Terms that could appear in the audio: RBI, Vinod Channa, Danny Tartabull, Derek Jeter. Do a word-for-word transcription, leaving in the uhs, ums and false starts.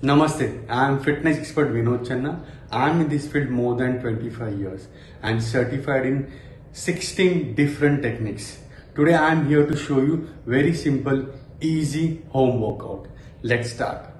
Namaste, I am fitness expert Vinod Channa. I am in this field more than twenty-five years and certified in sixteen different techniques. Today I am here to show you very simple, easy home workout. Let's start.